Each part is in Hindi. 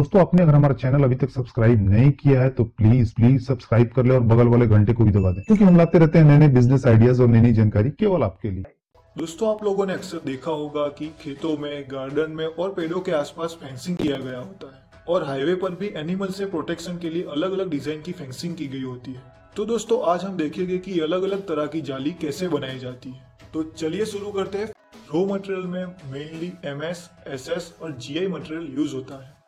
दोस्तों आपने अगर हमारा चैनल अभी तक सब्सक्राइब नहीं किया है तो प्लीज प्लीज सब्सक्राइब कर ले और बगल वाले घंटे को भी दबा दें, क्योंकि हम लाते रहते हैं नए नए बिजनेस आइडियाज और नई नई जानकारी केवल आपके लिए। दोस्तों आप लोगों ने अक्सर देखा होगा कि खेतों में, गार्डन में और पेड़ों के आसपास फेंसिंग किया गया होता है और हाईवे पर भी एनिमल से प्रोटेक्शन के लिए अलग अलग डिजाइन की फेंसिंग की गई होती है। तो दोस्तों आज हम देखेंगे कि अलग अलग तरह की जाली कैसे बनाई जाती है। तो चलिए शुरू करते हैं। रॉ मटेरियल में मेनली MS, SS और GI मटेरियल यूज होता है।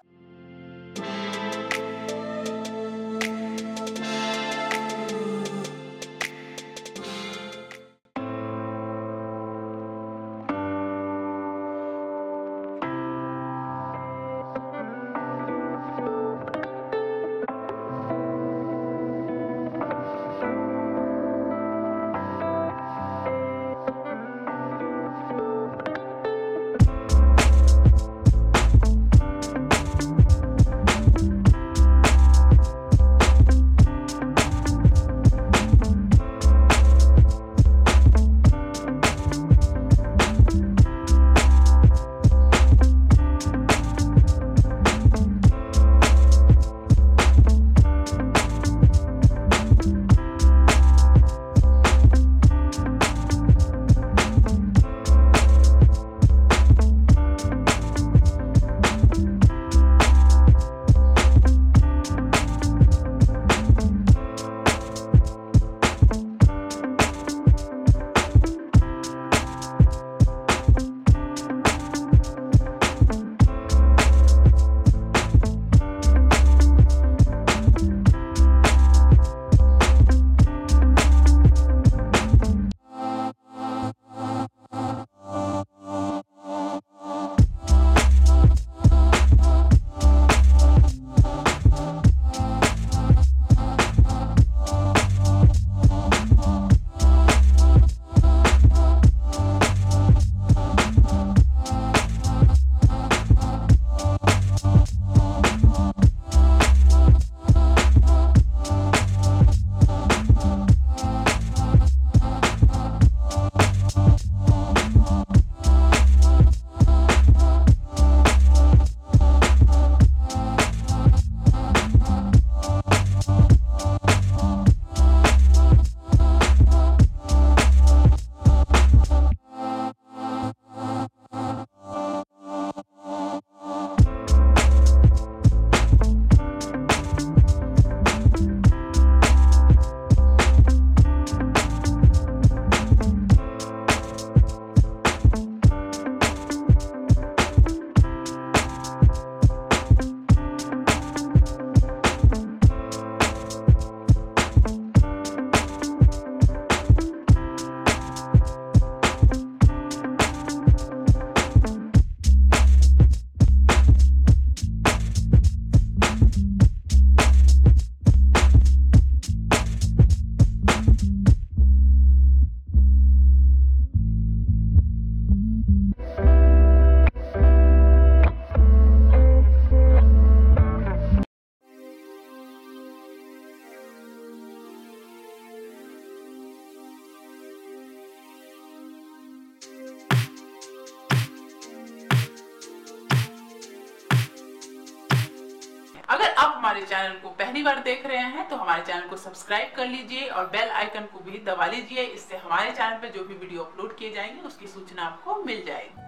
अगर आप हमारे चैनल को पहली बार देख रहे हैं तो हमारे चैनल को सब्सक्राइब कर लीजिए और बेल आइकन को भी दबा लीजिए। इससे हमारे चैनल पर जो भी वीडियो अपलोड किए जाएंगे उसकी सूचना आपको मिल जाएगी।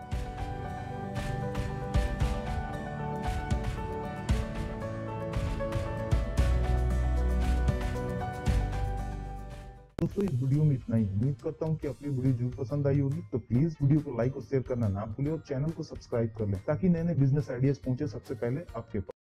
दोस्तों इस वीडियो में इतना ही। उम्मीद करता हूँ कि आपको वीडियो जरूर पसंद आई होगी, तो प्लीज वीडियो को लाइक और शेयर करना ना भूलें और चैनल को सब्सक्राइब कर लें ताकि नए नए बिजनेस आइडियाज पहुंचे सबसे पहले आपके पास।